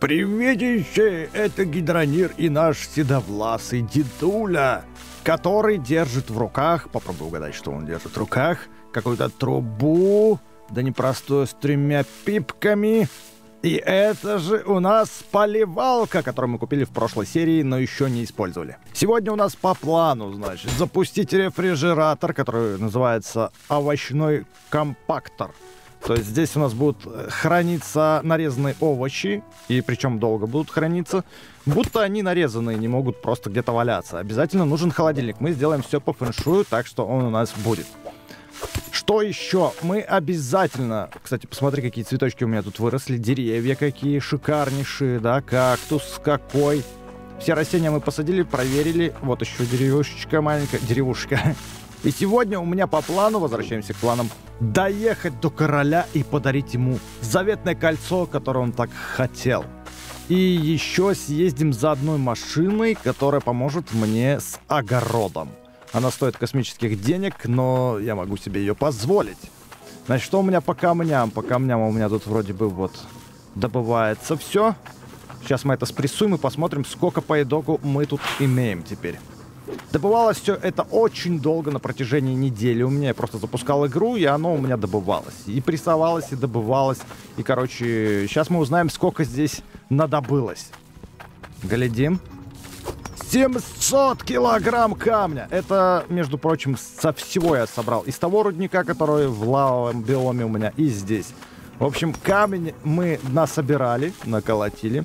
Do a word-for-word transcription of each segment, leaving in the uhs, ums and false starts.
Приветище, это Гидронир и наш седовласый дедуля, который держит в руках, попробую угадать, что он держит в руках, какую-то трубу, да непростую, с тремя пипками. И это же у нас поливалка, которую мы купили в прошлой серии, но еще не использовали. Сегодня у нас по плану, значит, запустить рефрижератор, который называется овощной компактор. То есть здесь у нас будут храниться нарезанные овощи, и причем долго будут храниться. Будто они нарезанные, не могут просто где-то валяться. Обязательно нужен холодильник. Мы сделаем все по фэншую, так что он у нас будет. Что еще? Мы обязательно... Кстати, посмотри, какие цветочки у меня тут выросли. Деревья какие шикарнейшие, да? Кактус какой. Все растения мы посадили, проверили. Вот еще деревушечка маленькая. Деревушка. И сегодня у меня по плану, возвращаемся к планам, доехать до короля и подарить ему заветное кольцо, которое он так хотел. И еще съездим за одной машиной, которая поможет мне с огородом. Она стоит космических денег, но я могу себе ее позволить. Значит, что у меня по камням? По камням у меня тут вроде бы вот добывается все. Сейчас мы это спрессуем и посмотрим, сколько по итогу мы тут имеем теперь. Добывалось все это очень долго, на протяжении недели. У меня я просто запускал игру, и оно у меня добывалось. И прессовалось, и добывалось. И, короче, сейчас мы узнаем, сколько здесь надобылось. Глядим. семьсот килограмм камня. Это, между прочим, со всего я собрал. Из того рудника, который в лавовом биоме у меня, и здесь. В общем, камень мы насобирали, наколотили.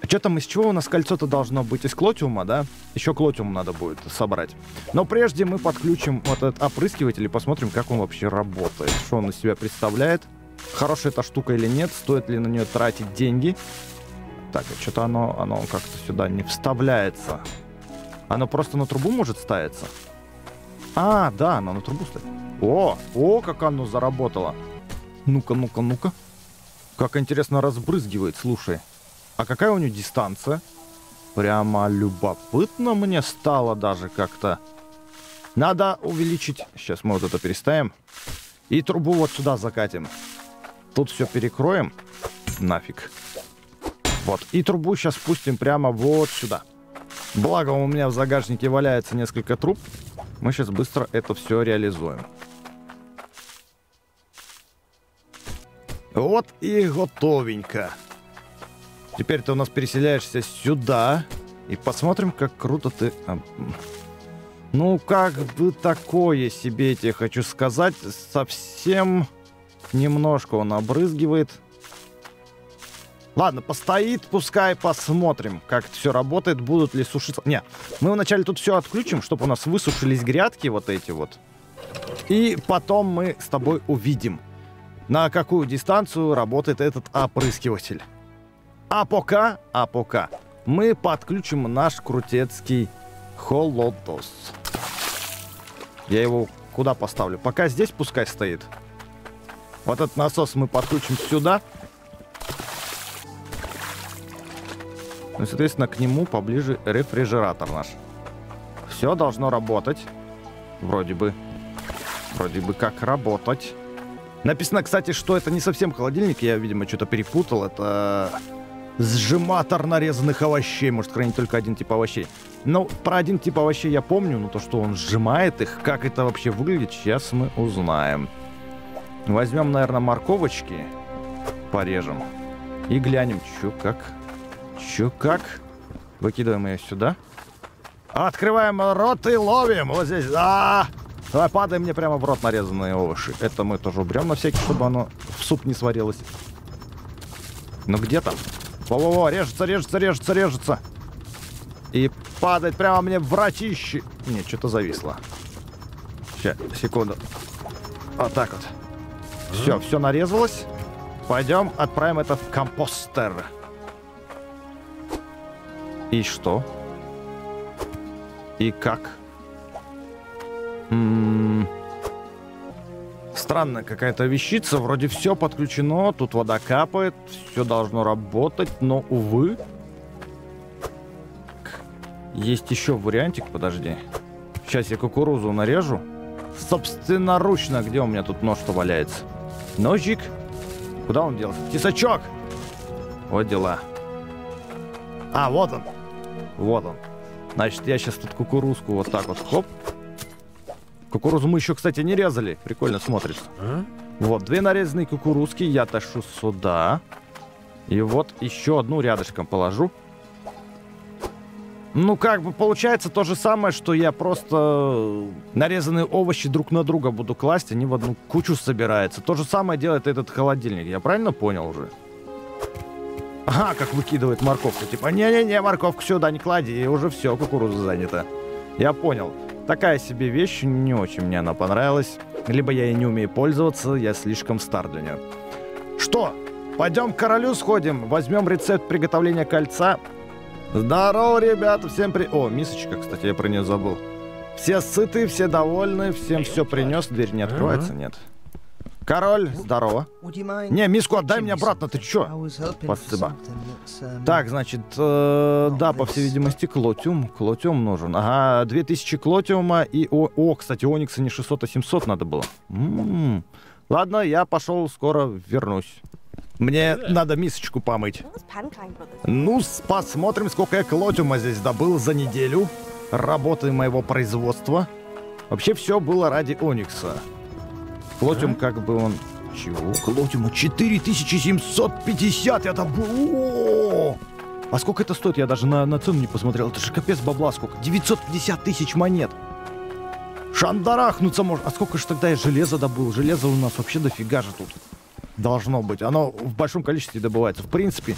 Что там, из чего у нас кольцо-то должно быть? Из клотиума, да? Еще клотиум надо будет собрать. Но прежде мы подключим вот этот опрыскиватель и посмотрим, как он вообще работает. Что он из себя представляет. Хорошая эта штука или нет? Стоит ли на нее тратить деньги? Так, что-то оно, оно как-то сюда не вставляется. Оно просто на трубу может ставиться? А, да, оно на трубу ставит. О, о, как оно заработало. Ну-ка, ну-ка, ну-ка. Как интересно разбрызгивает, слушай. А какая у нее дистанция? Прямо любопытно мне стало даже как-то. Надо увеличить. Сейчас мы вот это переставим. И трубу вот сюда закатим. Тут все перекроем. Нафиг. Вот. И трубу сейчас спустим прямо вот сюда. Благо у меня в загашнике валяется несколько труб. Мы сейчас быстро это все реализуем. Вот и готовенько. Теперь ты у нас переселяешься сюда. И посмотрим, как круто ты... Ну, как бы такое себе, я тебе хочу сказать. Совсем немножко он обрызгивает. Ладно, постоит, пускай посмотрим, как это все работает. Будут ли сушиться... Не, мы вначале тут все отключим, чтобы у нас высушились грядки вот эти вот. И потом мы с тобой увидим, на какую дистанцию работает этот опрыскиватель. А пока, а пока мы подключим наш крутецкий холодос. Я его куда поставлю? Пока здесь пускай стоит. Вот этот насос мы подключим сюда. Ну, соответственно, к нему поближе рефрижератор наш. Все должно работать. Вроде бы. Вроде бы как работать. Написано, кстати, что это не совсем холодильник. Я, видимо, что-то перепутал. Это... сжиматор нарезанных овощей. Может, хранить только один тип овощей. Ну, про один тип овощей я помню, но то, что он сжимает их, как это вообще выглядит, сейчас мы узнаем. Возьмем, наверное, морковочки, порежем и глянем, чё как. Чё как. Выкидываем ее сюда. Открываем рот и ловим. Вот здесь. А-а-а! Давай, падай мне прямо в рот нарезанные овощи. Это мы тоже уберем на всякий, чтобы оно в суп не сварилось. Ну, где там? Во-во-во, режется, режется, режется, режется. И падает прямо мне в ротище. Не, что-то зависло. Сейчас, секунду. Вот так вот. Все, все нарезалось. Пойдем отправим это в компостер. И что? И как? М-м-м. Странная какая-то вещица, вроде все подключено, тут вода капает, все должно работать, но, увы. Есть еще вариантик, подожди. Сейчас я кукурузу нарежу. Собственноручно, где у меня тут нож-то валяется? Ножик. Куда он делся? Тесачок! Вот дела. А, вот он. Вот он. Значит, я сейчас тут кукурузку вот так вот, хоп. Кукурузу мы еще, кстати, не резали. Прикольно смотрится. А? Вот, две нарезанные кукурузки я ташу сюда. И вот еще одну рядышком положу. Ну, как бы получается то же самое, что я просто нарезанные овощи друг на друга буду класть, они в одну кучу собираются. То же самое делает этот холодильник, я правильно понял уже? Ага, как выкидывает морковку, типа, не-не-не, морковку сюда не клади, и уже все, кукуруза занята. Я понял. Такая себе вещь, не очень мне она понравилась. Либо я ей не умею пользоваться, я слишком стар для нее. Что? Пойдем к королю сходим, возьмем рецепт приготовления кольца. Здорово, ребята, всем при... О, мисочка, кстати, я про нее забыл. Все сыты, все довольны, всем все принес, дверь не открывается, нет. Король, здорово. Не, миску отдай мне обратно, ты че? Спасибо. Так, значит, э, да, по всей видимости, клотиум. Клотиум нужен. Ага, две тысячи клотиума и... О, о, кстати, оникса не шестьсот, а семьсот надо было. М-м-м. Ладно, я пошел, скоро вернусь. Мне надо мисочку помыть. Ну, посмотрим, сколько я клотиума здесь добыл за неделю работы моего производства. Вообще все было ради оникса. Клотиум как бы он... Чего? Клотиума четыре тысячи семьсот пятьдесят! Я добыл... О-о-о! А сколько это стоит? Я даже на, на цену не посмотрел. Это же капец бабла сколько. девятьсот пятьдесят тысяч монет. Шандарахнуться можно. А сколько же тогда я железа добыл? Железо у нас вообще дофига же тут. Должно быть. Оно в большом количестве добывается. В принципе,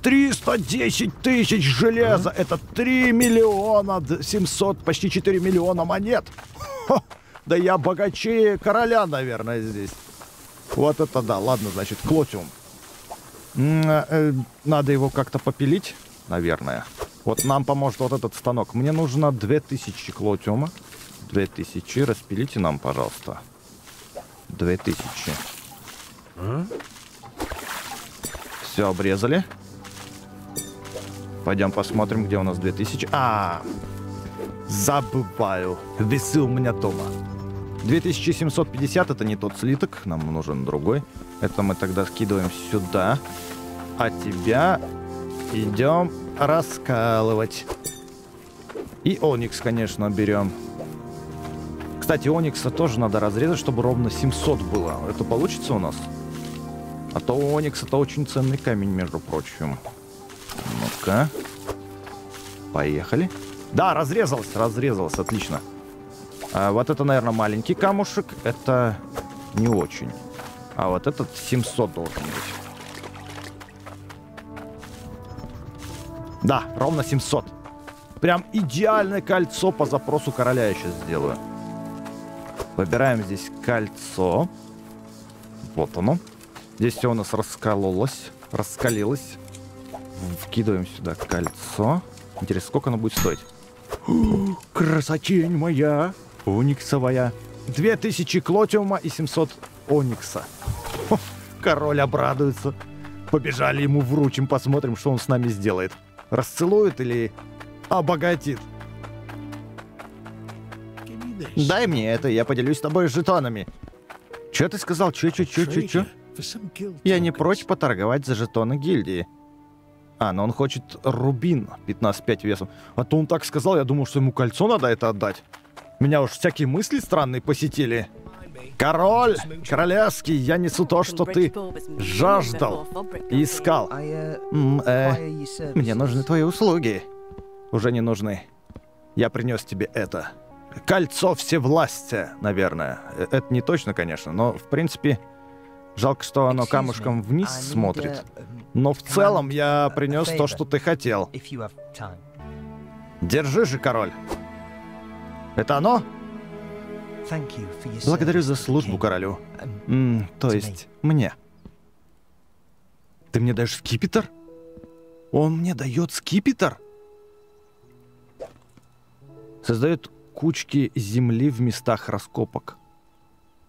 триста десять тысяч железа. Это три миллиона семьсот, почти четыре миллиона монет. Ха, да я богаче короля, наверное, здесь. Вот это да. Ладно, значит, клотиум. Надо его как-то попилить, наверное. Вот нам поможет вот этот станок. Мне нужно две тысячи клотиума. две тысячи. Распилите нам, пожалуйста. две тысячи. Все обрезали. Пойдем посмотрим, где у нас две тысячи. А, забываю. Весы у меня дома. две тысячи семьсот пятьдесят это не тот слиток. Нам нужен другой. Это мы тогда скидываем сюда. А тебя идем раскалывать. И оникс, конечно, берем. Кстати, оникса тоже надо разрезать, чтобы ровно семьсот было. Это получится у нас? А то оникс это очень ценный камень, между прочим. Ну-ка. Поехали. Да, разрезался, разрезался, отлично. А вот это, наверное, маленький камушек. Это не очень. А вот этот семьсот должен быть. Да, ровно семьсот. Прям идеальное кольцо по запросу короля я сейчас сделаю. Выбираем здесь кольцо. Вот оно. Здесь все у нас раскололось, раскалилось. Вкидываем сюда кольцо. Интересно, сколько оно будет стоить? О, красотень моя! Ониксовая. две тысячи клотиума и семьсот оникса. О, король обрадуется. Побежали ему вручим, посмотрим, что он с нами сделает. Расцелует или обогатит? Дай мне это, я поделюсь с тобой жетонами. Че ты сказал? Че-че-че-че-че? Я не прочь поторговать за жетоны гильдии. А, но он хочет рубин пятнадцать пять весом. А то он так сказал, я думал, что ему кольцо надо это отдать. Меня уж всякие мысли странные посетили. Король, королевский, я несу то, что ты жаждал и искал. М-э, мне нужны твои услуги. Уже не нужны. Я принес тебе это. Кольцо всевластия, наверное. Это не точно, конечно, но в принципе... Жалко, что оно камушком вниз смотрит. Но в целом я принес то, что ты хотел. Держи же, король. Это оно? Благодарю за службу королю. М-м, то есть мне. Ты мне даешь скипетр? Он мне дает скипетр? Создает кучки земли в местах раскопок.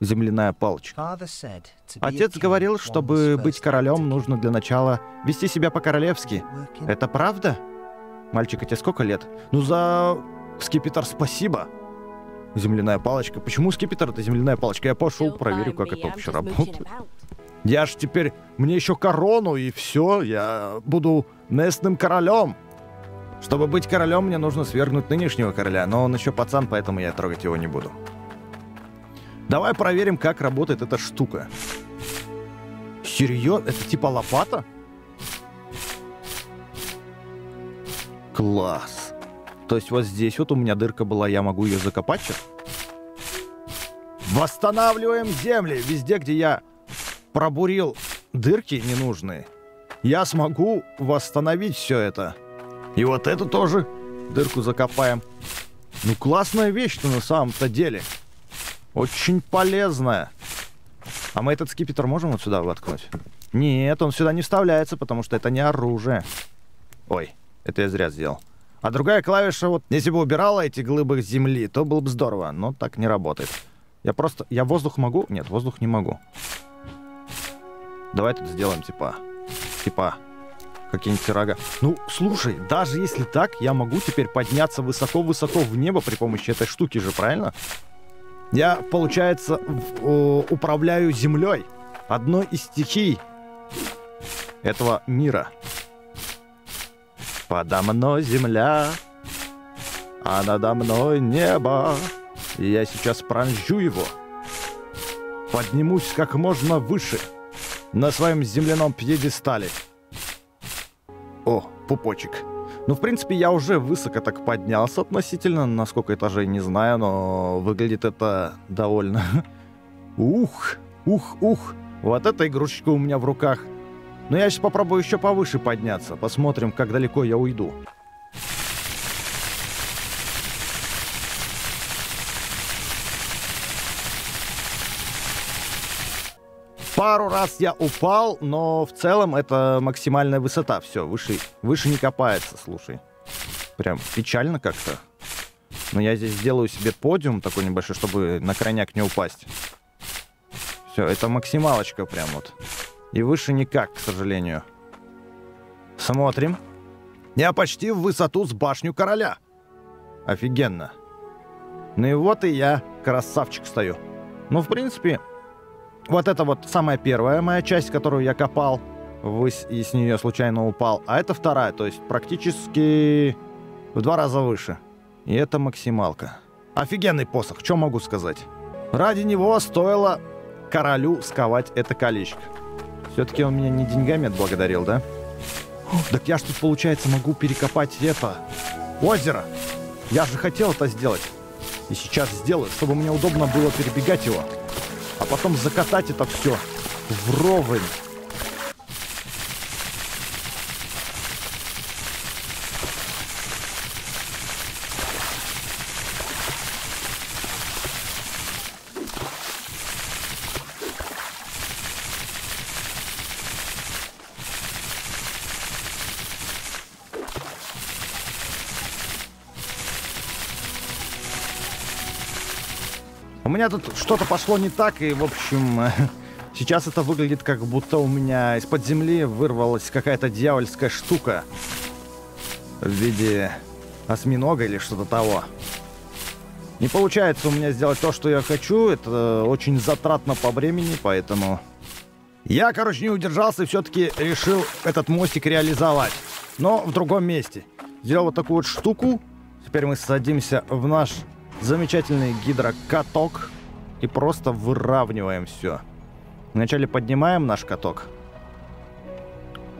Земляная палочка. Отец говорил, чтобы быть королем, нужно для начала вести себя по-королевски. Это правда? Мальчик, а тебе сколько лет? Ну за скипетр спасибо. Земляная палочка. Почему скипетр это земляная палочка? Я пошел проверю, как это вообще работает. Я ж теперь... Мне еще корону, и все. Я буду местным королем. Чтобы быть королем, мне нужно свергнуть нынешнего короля. Но он еще пацан, поэтому я трогать его не буду. Давай проверим, как работает эта штука. Серьезно? Это типа лопата? Класс. То есть вот здесь вот у меня дырка была, я могу ее закопать сейчас? Восстанавливаем земли. Везде, где я пробурил дырки ненужные, я смогу восстановить все это. И вот эту тоже дырку закопаем. Ну, классная вещь-то на самом-то деле. Очень полезная. А мы этот скипетр можем вот сюда воткнуть? Нет, он сюда не вставляется, потому что это не оружие. Ой, это я зря сделал. А другая клавиша, вот, если бы убирала эти глыбы земли, то было бы здорово, но так не работает. Я просто... Я воздух могу? Нет, воздух не могу. Давай тут сделаем типа... Типа... Какие-нибудь рога. Ну, слушай, даже если так, я могу теперь подняться высоко-высоко в небо при помощи этой штуки же, правильно? Я, получается, управляю землей. Одной из стихий этого мира. Подо мной земля, а надо мной небо. И я сейчас пронзю его. Поднимусь как можно выше. На своем земляном пьедестале. О, пупочек. Ну, в принципе, я уже высоко так поднялся относительно. На сколько этажей, не знаю, но выглядит это довольно... Ух, ух, ух. Вот эта игрушечка у меня в руках. Но я сейчас попробую еще повыше подняться. Посмотрим, как далеко я уйду. Пару раз я упал, но в целом это максимальная высота. Все, выше, выше не копается, слушай. Прям печально как-то. Но я здесь сделаю себе подиум такой небольшой, чтобы на крайняк не упасть. Все, это максималочка прям вот. И выше никак, к сожалению. Смотрим. Я почти в высоту с башню короля. Офигенно. Ну и вот и я, красавчик, стою. Ну, в принципе... Вот это вот самая первая моя часть, которую я копал ввысь и с нее случайно упал. А это вторая, то есть практически в два раза выше. И это максималка. Офигенный посох, что могу сказать. Ради него стоило королю сковать это колечко. Все-таки он меня не деньгами отблагодарил, да? Так я ж тут, получается, могу перекопать это озеро. Я же хотел это сделать. И сейчас сделаю, чтобы мне удобно было перебегать его. А потом закатать это все вровень. У меня тут что-то пошло не так, и, в общем, сейчас это выглядит, как будто у меня из-под земли вырвалась какая-то дьявольская штука в виде осьминога или что-то того. Не получается у меня сделать то, что я хочу, это очень затратно по времени, поэтому... Я, короче, не удержался и все-таки решил этот мостик реализовать, но в другом месте. Сделал вот такую вот штуку, теперь мы садимся в наш... замечательный гидрокаток. И просто выравниваем все. Вначале поднимаем наш каток.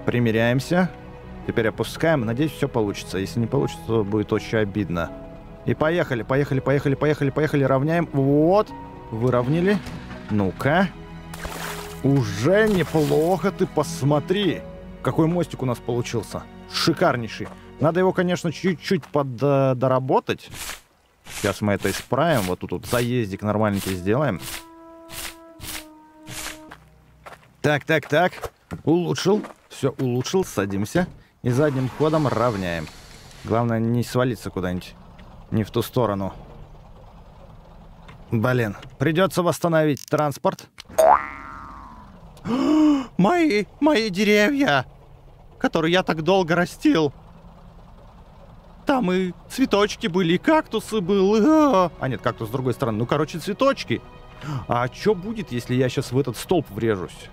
Примеряемся. Теперь опускаем. Надеюсь, все получится. Если не получится, то будет очень обидно. И поехали, поехали, поехали, поехали, поехали. Равняем. Вот. Выровняли. Ну-ка. Уже неплохо. Ты посмотри. Какой мостик у нас получился. Шикарнейший. Надо его, конечно, чуть-чуть поддоработать. Сейчас мы это исправим. Вот тут вот заездик нормальненький сделаем. Так, так, так. Улучшил. Все, улучшил. Садимся. И задним ходом равняем. Главное не свалиться куда-нибудь. Не в ту сторону. Блин. Придется восстановить транспорт. Мои, мои деревья, которые я так долго растил. Там и цветочки были, и кактусы были. А, а нет, кактус с другой стороны. Ну, короче, цветочки. А что будет, если я сейчас в этот столб врежусь?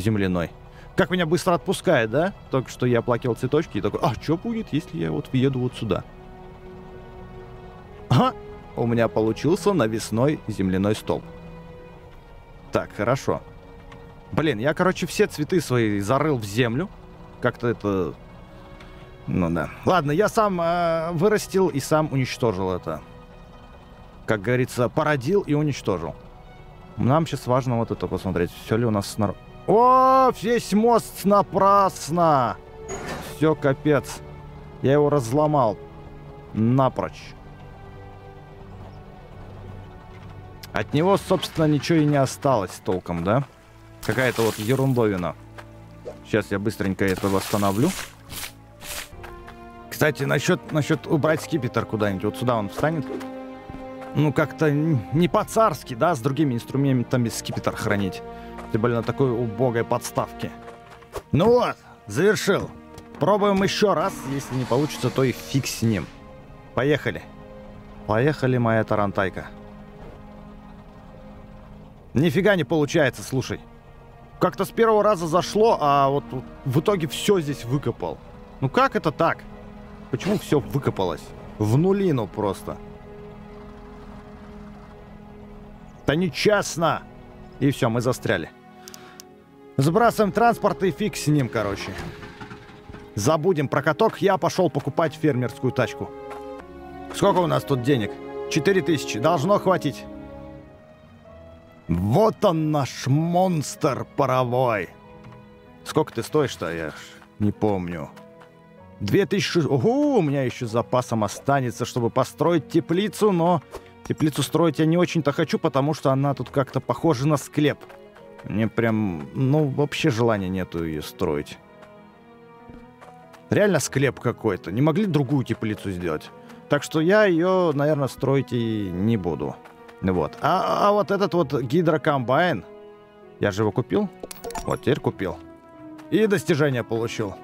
земляной. Как меня быстро отпускает, да? Только что я плакал цветочки и такой, а что будет, если я вот въеду вот сюда? Ага, у меня получился навесной земляной столб. Так, хорошо. Блин, я, короче, все цветы свои зарыл в землю. Как-то это... Ну да. Ладно, я сам э, вырастил и сам уничтожил это. Как говорится, породил и уничтожил. Нам сейчас важно вот это посмотреть. Все ли у нас... Снар... О, весь мост напрасно! Все, капец. Я его разломал. Напрочь. От него, собственно, ничего и не осталось толком, да? Какая-то вот ерундовина. Сейчас я быстренько это восстановлю. Кстати, насчет, насчет убрать скипетр куда-нибудь. Вот сюда он встанет. Ну, как-то не по-царски, да, с другими инструментами скипетр хранить. Тем более на такой убогой подставке. Ну вот, завершил. Пробуем еще раз. Если не получится, то и фиг с ним. Поехали. Поехали, моя тарантайка. Нифига не получается, слушай. Как-то с первого раза зашло, а вот в итоге все здесь выкопал. Ну как это так? Почему все выкопалось? В нулину просто. Да нечестно! И все, мы застряли. Сбрасываем транспорт и фиг с ним, короче. Забудем про каток, я пошел покупать фермерскую тачку. Сколько у нас тут денег? четыре тысячи. Должно хватить. Вот он наш монстр паровой. Сколько ты стоишь-то? Я не помню. две тысячи... Угу, у меня еще запасом останется, чтобы построить теплицу, но... Теплицу строить я не очень-то хочу, потому что она тут как-то похожа на склеп. Мне прям... Ну, вообще желания нету ее строить. Реально склеп какой-то. Не могли другую теплицу сделать. Так что я ее, наверное, строить и не буду. Вот. А, а вот этот вот гидрокомбайн... Я же его купил. Вот, теперь купил. И достижение получил.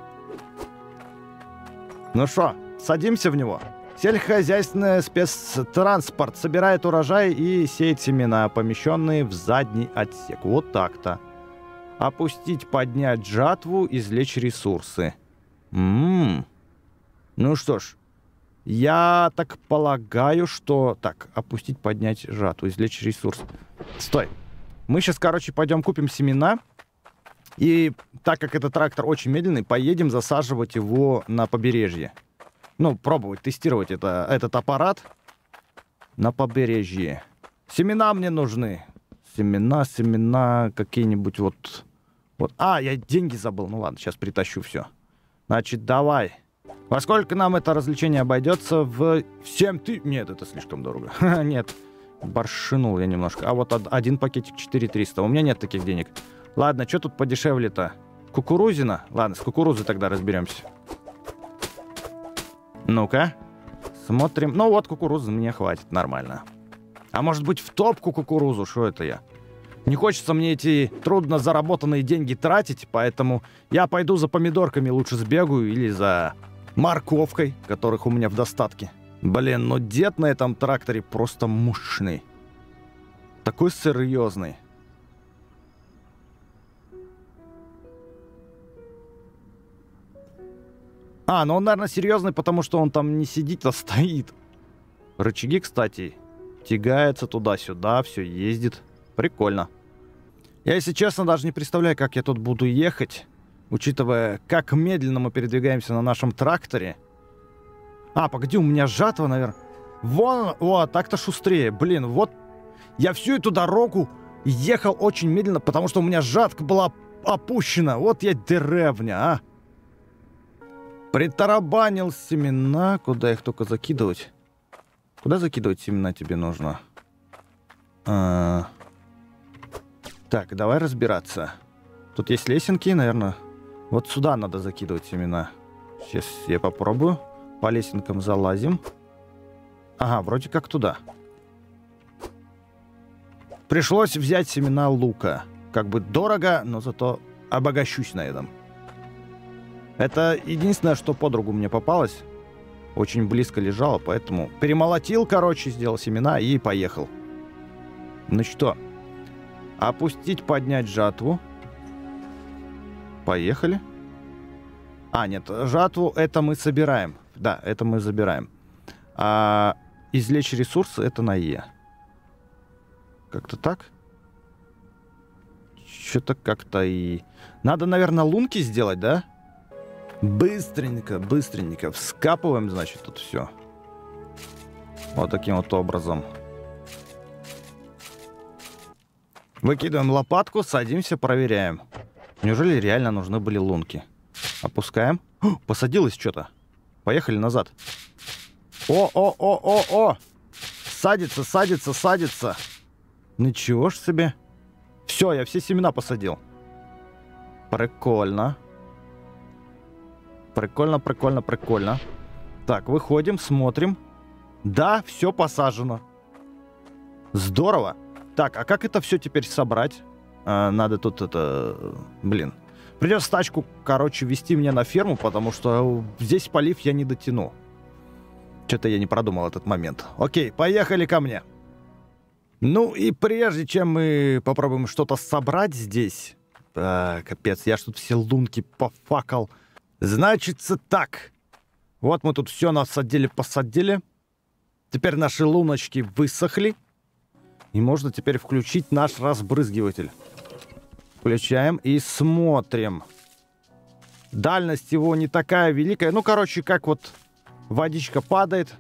Ну что, садимся в него. Сельскохозяйственный спецтранспорт собирает урожай и сеет семена, помещенные в задний отсек. Вот так-то. Опустить, поднять жатву, извлечь ресурсы. М-м-м. Ну что ж, я так полагаю, что... Так, опустить, поднять жатву, извлечь ресурс. Стой. Мы сейчас, короче, пойдем купим семена. И так как этот трактор очень медленный, поедем засаживать его на побережье. Ну, пробовать, тестировать это, этот аппарат на побережье. Семена мне нужны. Семена, семена, какие-нибудь вот... вот. А, я деньги забыл. Ну ладно, сейчас притащу все. Значит, давай. Во сколько нам это развлечение обойдется? В семь тысяч... Нет, это слишком дорого. Нет, боршинул я немножко. А вот один пакетик четыре триста. У меня нет таких денег. Ладно, что тут подешевле-то? Кукурузина? Ладно, с кукурузой тогда разберемся. Ну-ка, смотрим. Ну вот, кукурузы мне хватит, нормально. А может быть в топку кукурузу? Что это я? Не хочется мне эти трудно заработанные деньги тратить, поэтому я пойду за помидорками лучше сбегаю или за морковкой, которых у меня в достатке. Блин, ну дед на этом тракторе просто мощный. Такой серьезный. А, ну он, наверное, серьезный, потому что он там не сидит, а стоит. Рычаги, кстати, тягаются туда-сюда, все ездит. Прикольно. Я, если честно, даже не представляю, как я тут буду ехать, учитывая, как медленно мы передвигаемся на нашем тракторе. А, погоди, у меня жатва, наверное. Вон, о, так-то шустрее. Блин, вот я всю эту дорогу ехал очень медленно, потому что у меня жатка была опущена. Вот я деревня, а. Притарабанил семена. Куда их только закидывать? Куда закидывать семена тебе нужно? А... Так, давай разбираться. Тут есть лесенки, наверное. Вот сюда надо закидывать семена. Сейчас я попробую. По лесенкам залазим. Ага, вроде как туда. Пришлось взять семена лука. Как бы дорого, но зато обогащусь на этом. Это единственное, что под руку мне попалось. Очень близко лежало, поэтому перемолотил, короче, сделал семена и поехал. Ну что? Опустить, поднять жатву. Поехали. А, нет, жатву это мы собираем. Да, это мы забираем. А извлечь ресурсы это на Е. Как-то так. Что-то как-то и... Надо, наверное, лунки сделать, да? Быстренько, быстренько. Вскапываем, значит, тут все. Вот таким вот образом. Выкидываем лопатку, садимся, проверяем. Неужели реально нужны были лунки? Опускаем. О, посадилось что-то. Поехали назад. О-о-о-о-о! Садится, садится, садится. Ну чего ж себе. Все, я все семена посадил. Прикольно. Прикольно, прикольно, прикольно. Так, выходим, смотрим. Да, все посажено. Здорово. Так, а как это все теперь собрать? А, надо тут это... Блин. Придется тачку, короче, везти меня на ферму, потому что здесь полив я не дотяну. Что-то я не продумал этот момент. Окей, поехали ко мне. Ну и прежде чем мы попробуем что-то собрать здесь... А, капец, я ж тут все лунки пофакал. Значится так. Вот мы тут все насадили-посадили. Теперь наши луночки высохли. И можно теперь включить наш разбрызгиватель. Включаем и смотрим. Дальность его не такая великая. Ну, короче, как вот водичка падает,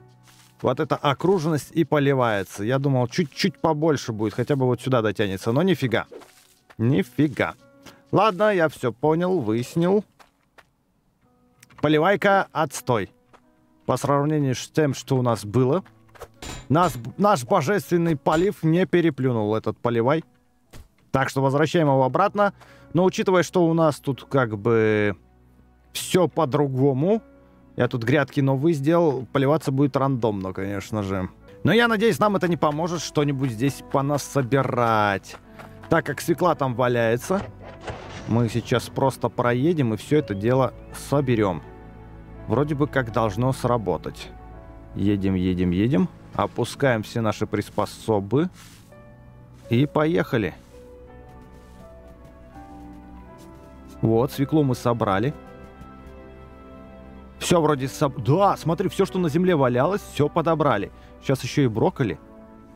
вот эта окруженность и поливается. Я думал, чуть-чуть побольше будет, хотя бы вот сюда дотянется. Но нифига. Нифига. Ладно, я все понял, выяснил. Поливайка отстой. По сравнению с тем, что у нас было. Нас, наш божественный полив не переплюнул этот поливай. Так что возвращаем его обратно. Но учитывая, что у нас тут как бы все по-другому. Я тут грядки новые сделал. Поливаться будет рандомно, конечно же. Но я надеюсь, нам это не поможет что-нибудь здесь понасобирать. Так как свекла там валяется. Мы сейчас просто проедем и все это дело соберем. Вроде бы как должно сработать. Едем, едем, едем. Опускаем все наши приспособы. И поехали. Вот, свеклу мы собрали. Все вроде... Соб... Да, смотри, все, что на земле валялось, все подобрали. Сейчас еще и брокколи.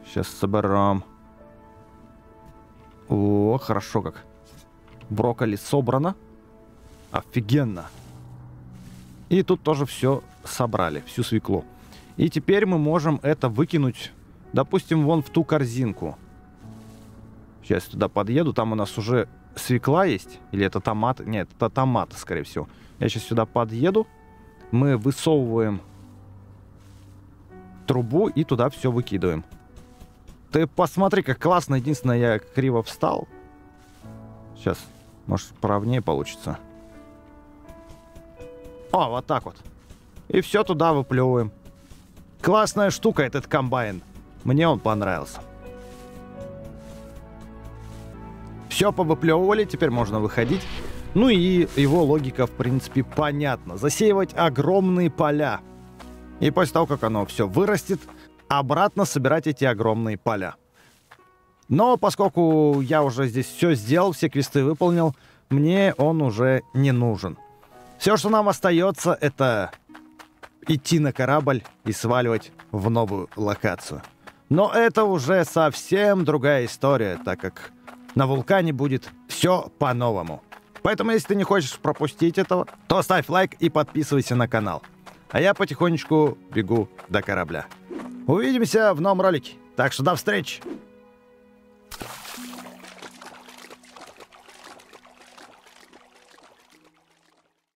Сейчас соберем. О, хорошо как. Брокколи собрано. Офигенно. И тут тоже все собрали, всю свеклу. И теперь мы можем это выкинуть, допустим, вон в ту корзинку. Сейчас туда подъеду, там у нас уже... Свекла есть? Или это томат? Нет, это томат, скорее всего. Я сейчас сюда подъеду. Мы высовываем трубу и туда все выкидываем. Ты посмотри, как классно. Единственное, я криво встал. Сейчас, может, поровнее получится. О, вот так вот. И все туда выплевываем. Классная штука этот комбайн. Мне он понравился. Все повыплевывали, теперь можно выходить. Ну и его логика, в принципе, понятна. Засеивать огромные поля. И после того, как оно все вырастет, обратно собирать эти огромные поля. Но поскольку я уже здесь все сделал, все квесты выполнил, мне он уже не нужен. Все, что нам остается, это идти на корабль и сваливать в новую локацию. Но это уже совсем другая история, так как... На вулкане будет все по-новому. Поэтому, если ты не хочешь пропустить этого, то ставь лайк и подписывайся на канал. А я потихонечку бегу до корабля. Увидимся в новом ролике. Так что до встречи!